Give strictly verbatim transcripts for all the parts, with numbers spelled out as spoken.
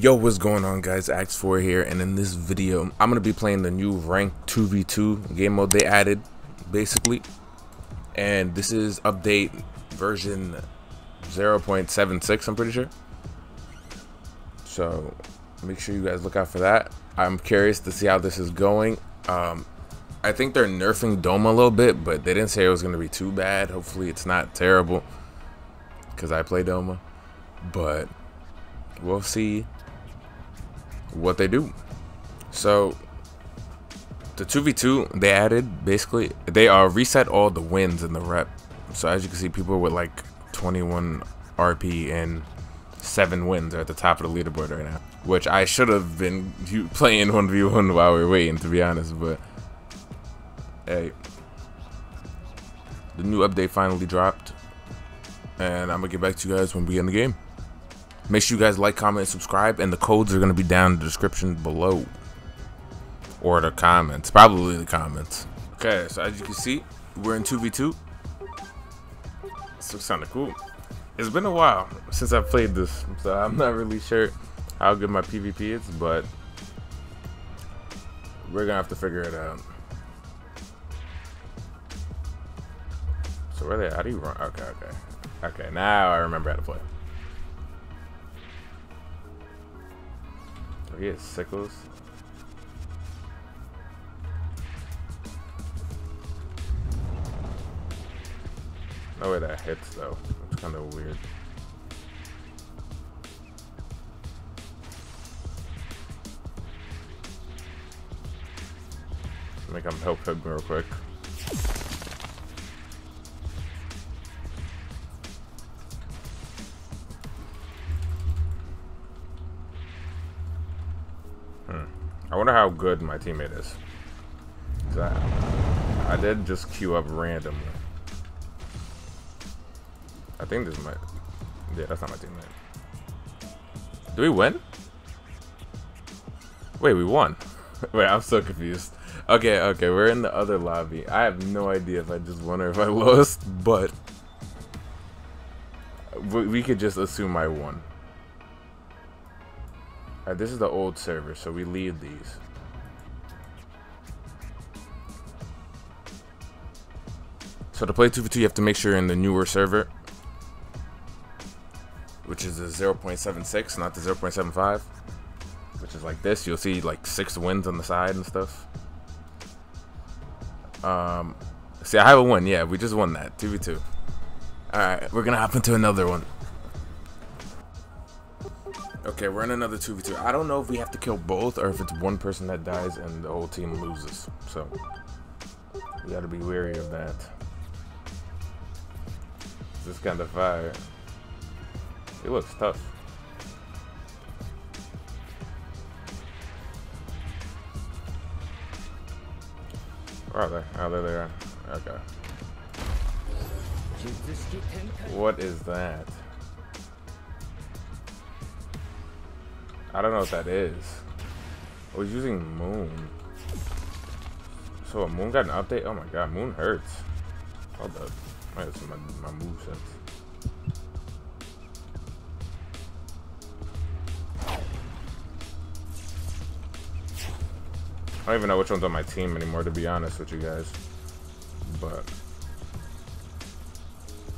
Yo, what's going on, guys? Ax four here, and in this video I'm gonna be playing the new ranked two v two game mode they added, basically. And this is update version zero point seven six, I'm pretty sure, so make sure you guys look out for that. I'm curious to see how this is going. um I think they're nerfing Doma a little bit, but they didn't say it was gonna be too bad. Hopefully it's not terrible, because I play Doma, but we'll see what they do. So the two v two they added, basically they are reset all the wins in the rep. So as you can see, people with like twenty-one R P and seven wins are at the top of the leaderboard right now, which I should have been playing one v one while we were waiting, to be honest. But hey, the new update finally dropped, and I'm gonna get back to you guys when we end the game. Make sure you guys like, comment, and subscribe, and the codes are going to be down in the description below. Or the comments. Probably the comments. Okay, so as you can see, we're in two v two. This looks kind of cool. It's been a while since I've played this, so I'm not really sure how good my PvP is, but we're going to have to figure it out. So where are they? How do you run? Okay, okay. Okay, now I remember how to play. He has sickles. No way that hits, though. It's kind of weird. Make him help him real quick. I wonder how good my teammate is. I, I did just queue up randomly. I think this might... Yeah, that's not my teammate. Do we win? Wait, we won. Wait, I'm so confused. Okay, okay, we're in the other lobby. I have no idea if I just won or if I lost, but we could just assume I won. All right, this is the old server, so we leave these. So to play two v two, you have to make sure you're in the newer server, which is the zero point seven six, not the zero point seven five, which is like this. You'll see like six wins on the side and stuff. Um, see, I have a win. Yeah, we just won that two v two. All right, we're gonna hop into another one. Okay, we're in another two v two. I don't know if we have to kill both or if it's one person that dies and the whole team loses. So, we gotta be wary of that. This is kind of fire. It looks tough. Where are they? Oh, there they are. Okay. What is that? I don't know what that is. I was using Moon. So a Moon got an update? Oh my god, Moon hurts. Hold up. Wait, that's my, my moveset. I don't even know which one's on my team anymore, to be honest with you guys. But...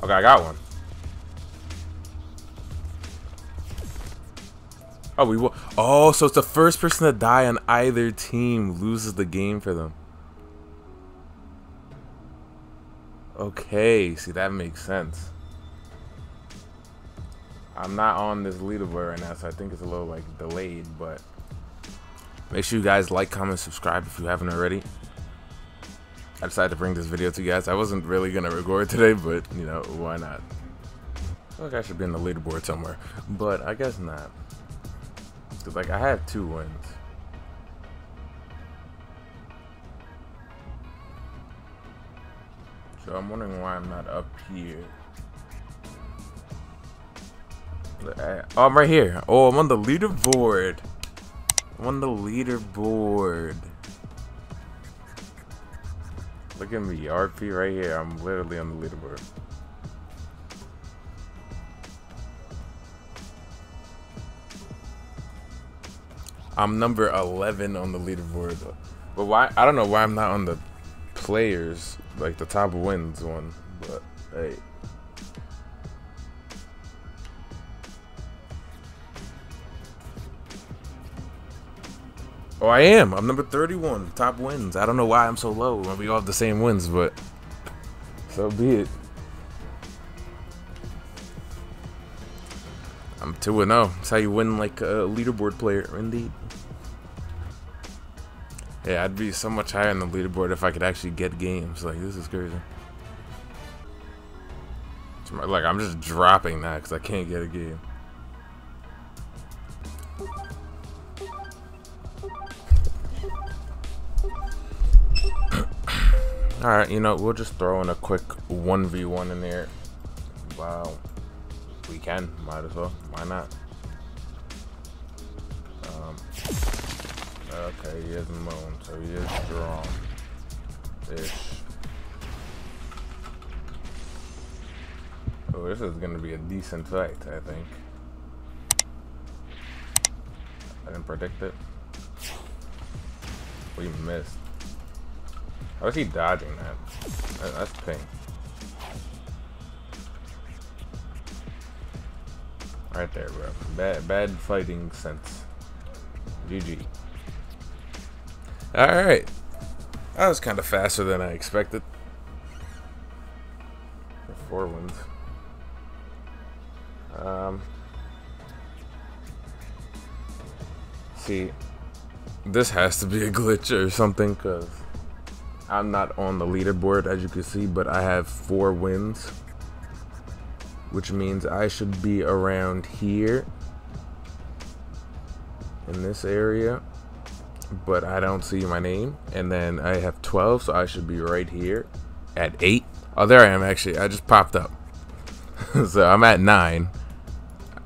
okay, I got one. Oh, we will. Oh, so it's the first person to die on either team loses the game for them. Okay, see, that makes sense. I'm not on this leaderboard right now, so I think it's a little like delayed, but make sure you guys like, comment, subscribe if you haven't already. I decided to bring this video to you guys. I wasn't really gonna record today, but you know, why not? I feel like I should be in the leaderboard somewhere, but I guess not. Cause like I had two wins. So I'm wondering why I'm not up here. Oh, I'm right here. Oh, I'm on the leaderboard. I'm on the leaderboard. Look at me, R P right here. I'm literally on the leaderboard. I'm number eleven on the leaderboard. But why? I don't know why I'm not on the players, like the top wins one. But hey. Oh, I am. I'm number thirty-one, top wins. I don't know why I'm so low when we all have the same wins, but so be it. I'm two and oh. That's how you win like a leaderboard player, indeed. Yeah, I'd be so much higher on the leaderboard if I could actually get games. Like, this is crazy. Like, I'm just dropping now because I can't get a game. Alright, you know, we'll just throw in a quick one v one in there. Wow. We can. Might as well. Why not? Um, okay, he is Moon, so he is strong. Ish. Oh, this is going to be a decent fight, I think. I didn't predict it. We missed. How is he dodging that? That's pink. Right there, bro. Bad, bad fighting sense. G G. Alright. That was kind of faster than I expected. Four wins. Um. See, this has to be a glitch or something, because I'm not on the leaderboard, as you can see, but I have four wins, which means I should be around here in this area, but I don't see my name. And then I have twelve, so I should be right here at eight. Oh, there I am, actually. I just popped up. So I'm at nine.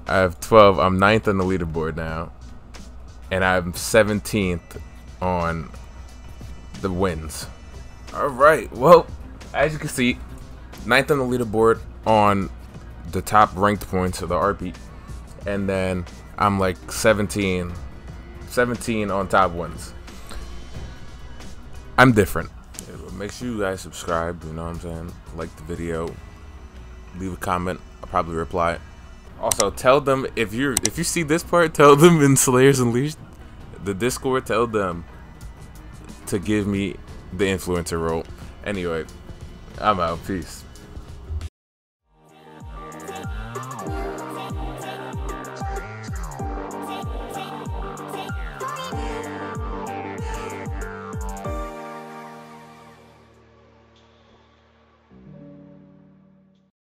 I have twelve. I'm ninth on the leaderboard now, and I'm seventeenth on the wins. Alright, well, as you can see, ninth on the leaderboard on the top ranked points of the R P, and then I'm like seventeen on top wins. I'm different. Make sure you guys subscribe, you know what I'm saying, like the video, leave a comment, I'll probably reply. Also, tell them, if you're if you see this part, tell them in Slayers Unleashed, the Discord, tell them to give me the influencer role. Anyway, I'm out. Peace.